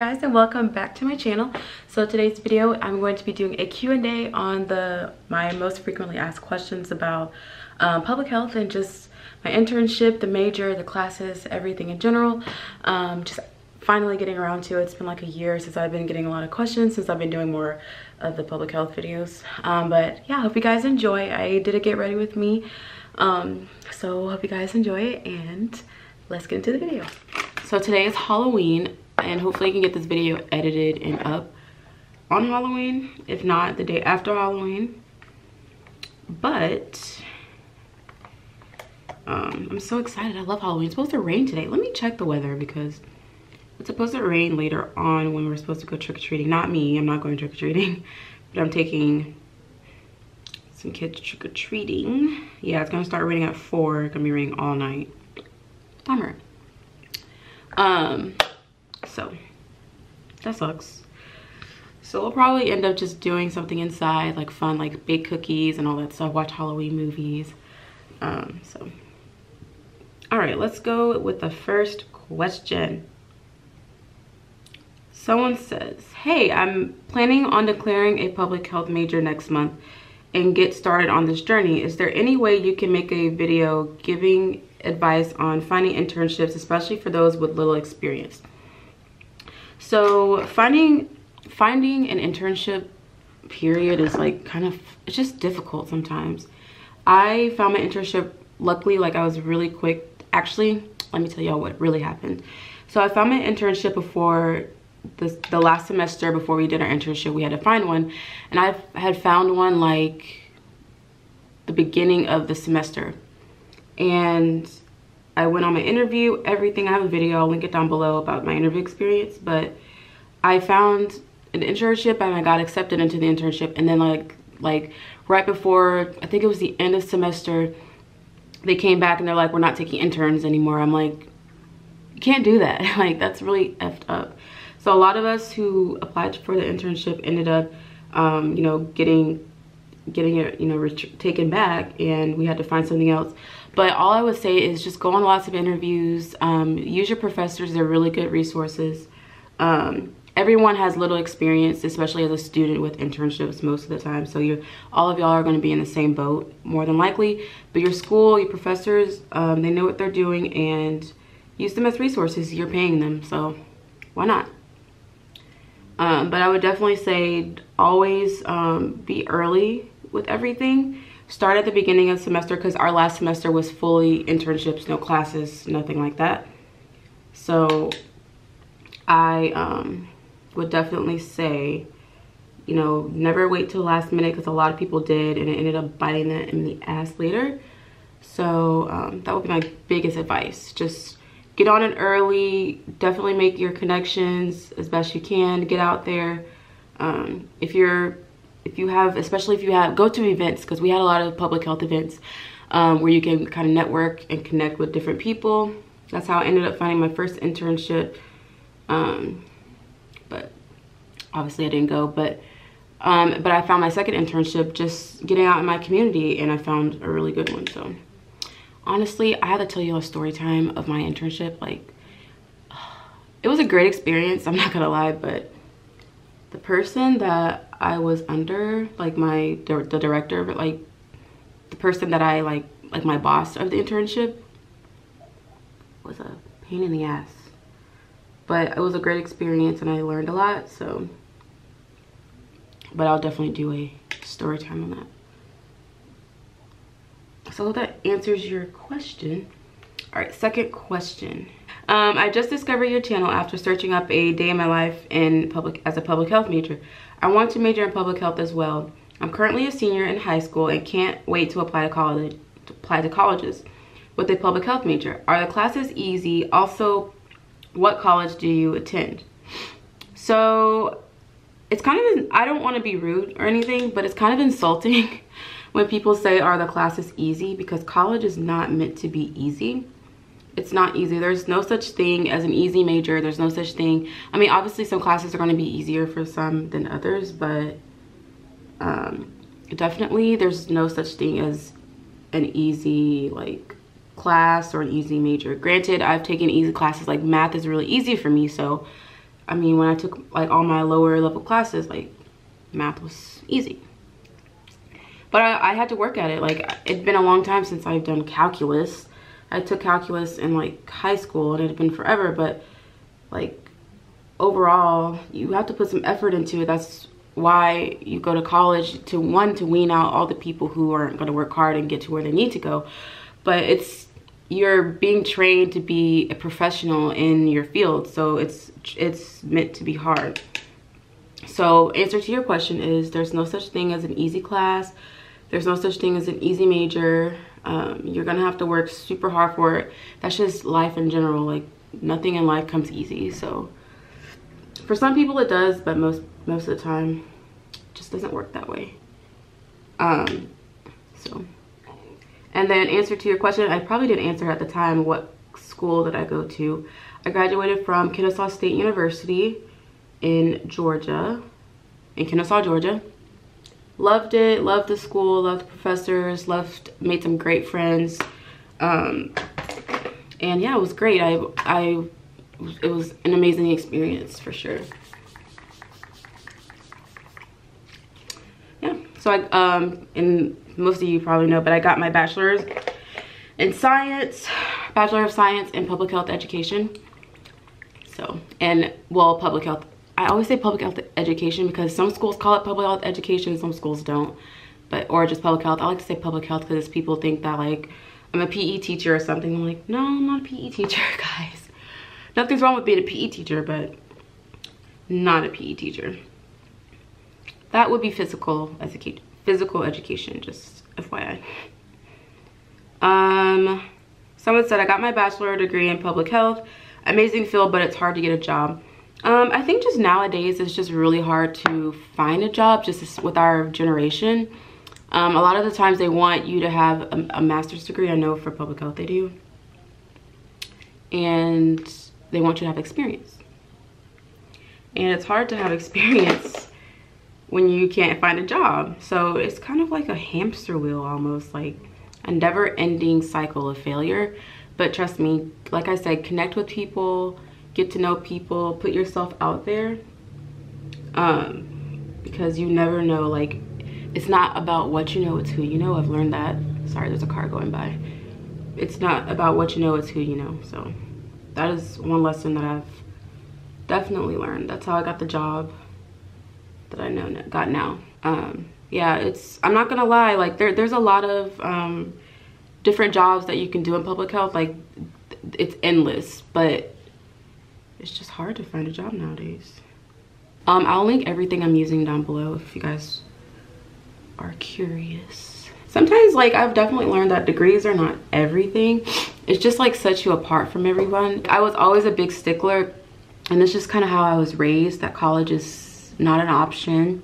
Guys, and welcome back to my channel. So today's video I'm going to be doing a Q&A on my most frequently asked questions about public health and just my internship, the major, the classes, everything in general. Just finally getting around to it. It's been like a year since I've been getting a lot of questions, since I've been doing more of the public health videos, but yeah, I hope you guys enjoy. I did a get ready with me, so hope you guys enjoy it and let's get into the video. So today is Halloween, and hopefully I can get this video edited and up on Halloween, if not the day after Halloween. But I'm so excited. I love Halloween. It's supposed to rain today. Let me check the weather because it's supposed to rain later on when we're supposed to go trick-or-treating. Not me, I'm not going trick-or-treating, but I'm taking some kids trick-or-treating. Yeah, it's gonna start raining at 4. It's gonna be raining all night. Bummer. So that sucks. So we'll probably end up just doing something inside, like fun, like bake cookies and all that stuff, watch Halloween movies. So all right, let's go with the first question. Someone says, hey, I'm planning on declaring a public health major next month and get started on this journey. Is there any way you can make a video giving advice on finding internships, especially for those with little experience? So finding an internship period is like kind of, it's just difficult sometimes. I found my internship, luckily, like I was really quick. Actually, let me tell y'all what really happened. So I found my internship before the last semester. Before we did our internship, we had to find one, and I had found one like the beginning of the semester, and I went on my interview, everything. I have a video, I'll link it down below, about my interview experience. But I found an internship and I got accepted into the internship, and then like right before, I think it was the end of semester, they came back and they're like, we're not taking interns anymore. I'm like, you can't do that. Like, that's really effed up. So a lot of us who applied for the internship ended up, you know, getting it, you know, taken back, and we had to find something else. But all I would say is just go on lots of interviews, use your professors, they're really good resources. Everyone has little experience, especially as a student with internships most of the time. So all of y'all are gonna be in the same boat, more than likely. But your school, your professors, they know what they're doing, and use them as resources, you're paying them, so why not? But I would definitely say always be early with everything. Start at the beginning of the semester, because our last semester was fully internships, no classes, nothing like that. So I would definitely say, you know, never wait till the last minute, because a lot of people did and it ended up biting them in the ass later. So that would be my biggest advice. Just get on it early, definitely make your connections as best you can, get out there. Especially if you have, go to events, because we had a lot of public health events where you can kind of network and connect with different people. That's how I ended up finding my first internship. But obviously I didn't go, but I found my second internship just getting out in my community, and I found a really good one. So honestly, I had to tell you a story time of my internship. Like, it was a great experience, I'm not gonna lie, but the person that I was under, like the director, but like the person that I like my boss of the internship, was a pain in the ass. But it was a great experience and I learned a lot. So, but I'll definitely do a story time on that. So I hope that answers your question. All right, second question. I just discovered your channel after searching up a day in my life as a public health major. I want to major in public health as well. I'm currently a senior in high school and can't wait to apply to colleges with a public health major. Are the classes easy? Also, what college do you attend? So it's kind of, I don't want to be rude or anything, but it's kind of insulting when people say, are the classes easy? Because college is not meant to be easy. It's not easy. There's no such thing as an easy major. There's no such thing. I mean, obviously some classes are going to be easier for some than others, but definitely there's no such thing as an easy like class or an easy major. Granted, I've taken easy classes, like math is really easy for me, so I mean, when I took like all my lower level classes, like math was easy. But I had to work at it. Like, it'd been a long time since I've done calculus. I took calculus in like high school and it had been forever, but like overall you have to put some effort into it. That's why you go to college, to wean out all the people who aren't going to work hard and get to where they need to go. But you're being trained to be a professional in your field, so it's meant to be hard. So answer to your question is, there's no such thing as an easy class. There's no such thing as an easy major. You're gonna have to work super hard for it. That's just life in general. Like, nothing in life comes easy. So for some people it does, but most of the time it just doesn't work that way. And then answer to your question, I probably didn't answer at the time what school that I go to. I graduated from Kennesaw State University in Kennesaw, Georgia. Loved it, loved the school, loved the professors, made some great friends. And yeah, it was great. It was an amazing experience for sure. Yeah, so and most of you probably know, but I got my bachelor's in science, Bachelor of Science in Public Health Education. So, public health. I always say public health education because some schools call it public health education, some schools don't, or just public health. I like to say public health because people think that like I'm a PE teacher or something. I'm like, no, I'm not a PE teacher, guys. Nothing's wrong with being a PE teacher, but not a PE teacher. That would be physical education, just FYI. Someone said, I got my bachelor's degree in public health. Amazing field, but it's hard to get a job. I think just nowadays it's just really hard to find a job just with our generation. A lot of the times they want you to have a master's degree. I know for public health they do. And they want you to have experience. And it's hard to have experience when you can't find a job. So it's kind of like a hamster wheel almost, like a never-ending cycle of failure. But trust me, like I said, connect with people. Get to know people, put yourself out there, because you never know. Like, it's not about what you know, it's who you know. I've learned that. Sorry, there's a car going by. It's not about what you know, it's who you know. So that is one lesson that I've definitely learned. That's how I got the job that I got now. Yeah, I'm not gonna lie, like there's a lot of different jobs that you can do in public health. Like, it's endless, but it's just hard to find a job nowadays. I'll link everything I'm using down below if you guys are curious. Sometimes, like, I've definitely learned that degrees are not everything. It's just like sets you apart from everyone. I was always a big stickler, and it's just kind of how I was raised, that college is not an option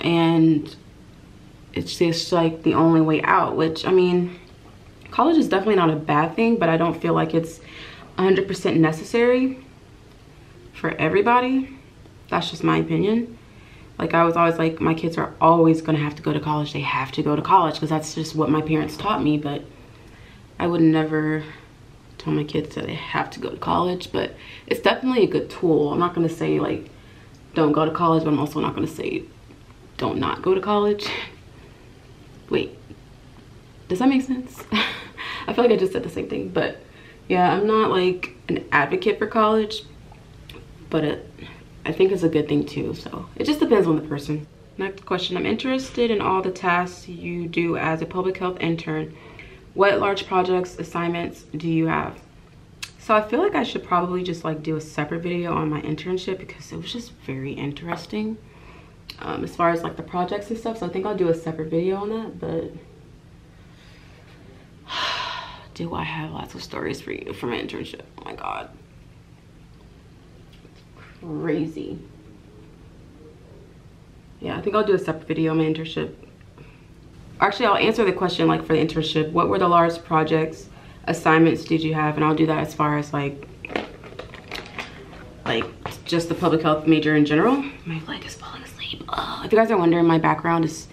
and it's just like the only way out, which, I mean, college is definitely not a bad thing, but I don't feel like it's 100% necessary for everybody. That's just my opinion. Like, I was always like, my kids are always gonna have to go to college. They have to go to college because that's just what my parents taught me. But I would never tell my kids that they have to go to college, but it's definitely a good tool. I'm not gonna say like don't go to college, but I'm also not gonna say don't not go to college. Wait, does that make sense? I feel like I just said the same thing, but yeah, I'm not like an advocate for college, but I think it's a good thing too. So it just depends on the person. Next question. I'm interested in all the tasks you do as a public health intern. What large projects, assignments do you have? So I feel like I should probably just like do a separate video on my internship because it was just very interesting, as far as like the projects and stuff. So I think I'll do a separate video on that. But do I have lots of stories for you from my internship? Oh my God. Crazy. Yeah, I think I'll do a separate video on my internship. Actually, I'll answer the question like for the internship. What were the large projects, assignments did you have? And I'll do that as far as like just the public health major in general. My leg is falling asleep. Oh, if you guys are wondering, my background is,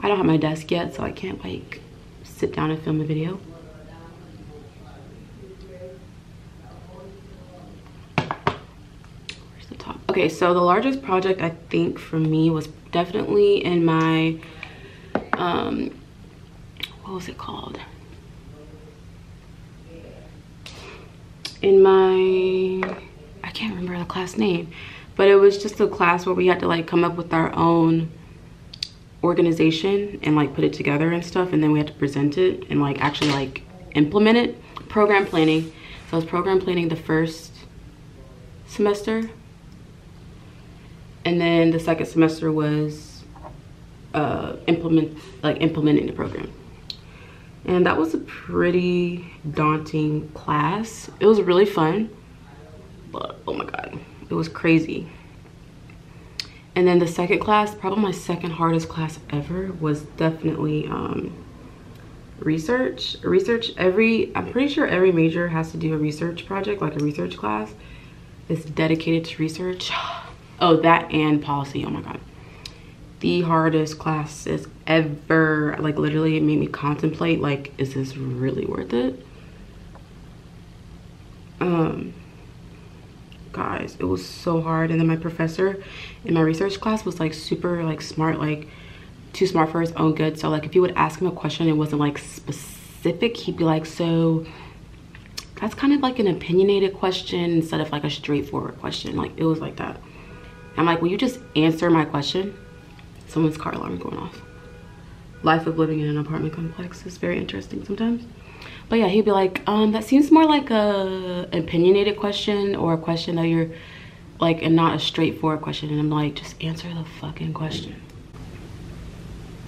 I don't have my desk yet, so I can't like sit down and film a video. Okay, so the largest project I think for me was definitely in my what was it called, in my, I can't remember the class name, but it was just a class where we had to like come up with our own organization and like put it together and stuff, and then we had to present it and like actually like implement it. Program planning. So I was program planning the first semester, and then the second semester was implementing the program. And that was a pretty daunting class. It was really fun, but oh my god, it was crazy. And then the second class, probably my second hardest class ever, was definitely research. I'm pretty sure every major has to do a research project, like a research class. It's dedicated to research. Oh, that and policy, oh my god. The hardest classes ever. Like literally it made me contemplate, like, is this really worth it? Guys, it was so hard. And then my professor in my research class was like super like smart, like too smart for his own good. So like if you would ask him a question, it wasn't like specific, he'd be like, so that's kind of like an opinionated question instead of like a straightforward question. Like it was like that. I'm like, will you just answer my question? Someone's car alarm going off. Life of living in an apartment complex is very interesting sometimes. But yeah, he'd be like, that seems more like a opinionated question, or a question that you're like, and not a straightforward question. And I'm like, just answer the fucking question.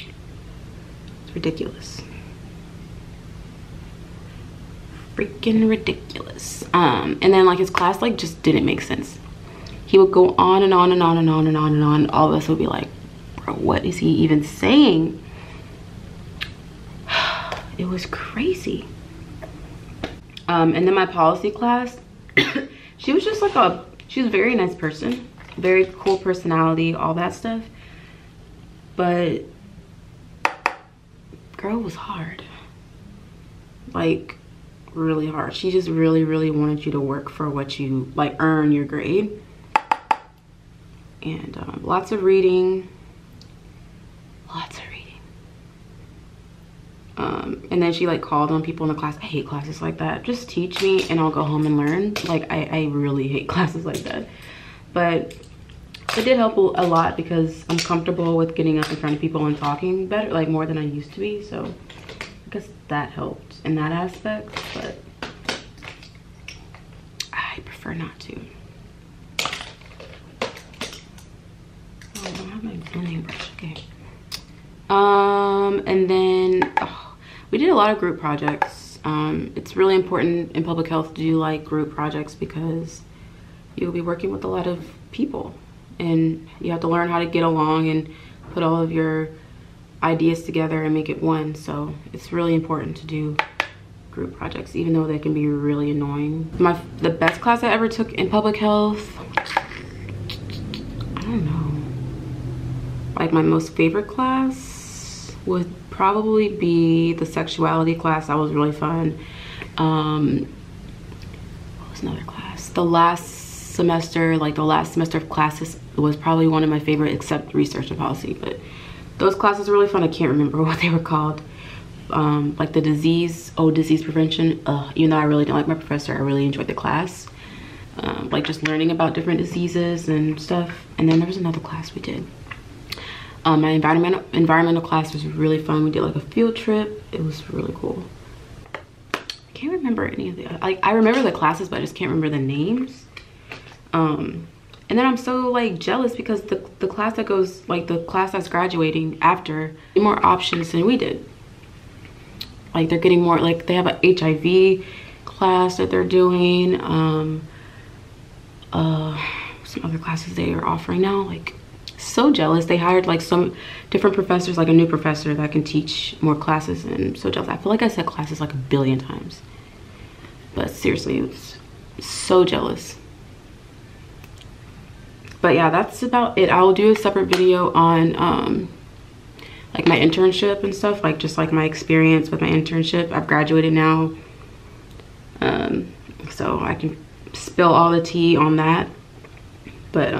It's ridiculous. Freaking ridiculous. And then like his class like just didn't make sense. He would go on and on and on and on and on and on. All of us would be like, bro, what is he even saying? It was crazy. And then my policy class, she was just like a, she was a very nice person, very cool personality, all that stuff. But girl was hard, like really hard. She just really, really wanted you to work for what you, like earn your grade. And lots of reading, and then she like called on people in the class. I hate classes like that. Just teach me and I'll go home and learn. Like I really hate classes like that. But it did help a lot because I'm comfortable with getting up in front of people and talking better, like more than I used to be. So I guess that helped in that aspect, but I prefer not to. I don't have my blending brush. Okay. And then we did a lot of group projects. It's really important in public health to do like group projects because you'll be working with a lot of people and you have to learn how to get along and put all of your ideas together and make it one. So it's really important to do group projects, even though they can be really annoying. The best class I ever took in public health, I don't know. Like my most favorite class would probably be the sexuality class. That was really fun. What was another class? The last semester, like the last semester of classes was probably one of my favorite, except research and policy. But those classes were really fun. I can't remember what they were called. Like the disease prevention. Even though I really didn't like my professor, I really enjoyed the class. Like just learning about different diseases and stuff. And then there was another class we did. My environmental class was really fun. We did like a field trip. It was really cool. I can't remember any of the other, like I remember the classes, but I just can't remember the names. And then I'm so like jealous because the class that goes, like the class that's graduating after, more options than we did. Like they're getting more, like they have a HIV class that they're doing. Some other classes they are offering now, like. So jealous. They hired like some different professors, like a new professor that can teach more classes, and so jealous. I feel like I said classes like a billion times, but seriously, it's so jealous. But yeah, that's about it. I'll do a separate video on like my internship and stuff, like just like my experience with my internship. I've graduated now, so I can spill all the tea on that. But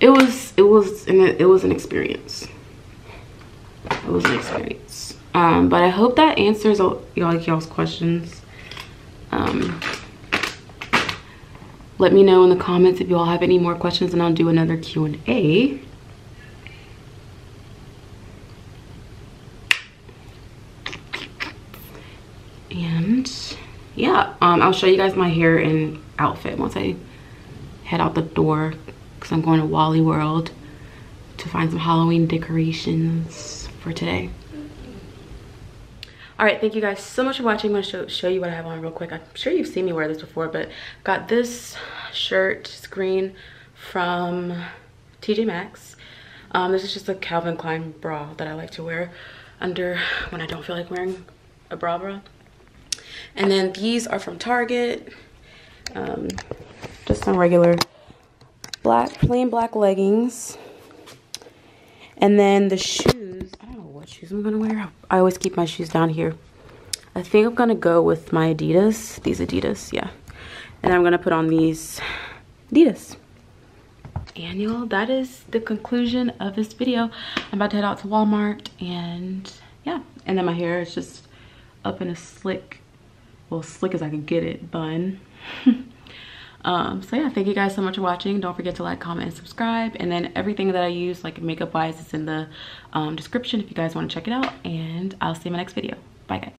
it was an experience. It was an experience. But I hope that answers y'all's questions. Let me know in the comments if y'all have any more questions, and I'll do another Q&A. And yeah, I'll show you guys my hair and outfit once I head out the door, because I'm going to Wally World to find some Halloween decorations for today. All right, thank you guys so much for watching. I'm gonna show you what I have on real quick. I'm sure you've seen me wear this before, but got this shirt, green, from TJ Maxx. This is just a Calvin Klein bra that I like to wear under when I don't feel like wearing a bra. And then these are from Target. Just some regular plain black leggings. And then the shoes, I don't know what shoes I'm gonna wear. I always keep my shoes down here. I think I'm gonna go with my Adidas. These Adidas, yeah. And I'm gonna put on these Adidas. And y'all, that is the conclusion of this video. I'm about to head out to Walmart, and yeah. And then my hair is just up in a slick, well, slick as I can get it, bun. So yeah, thank you guys so much for watching. Don't forget to like, comment, and subscribe. And then everything that I use, like makeup wise, is in the description if you guys want to check it out. And I'll see you in my next video. Bye guys.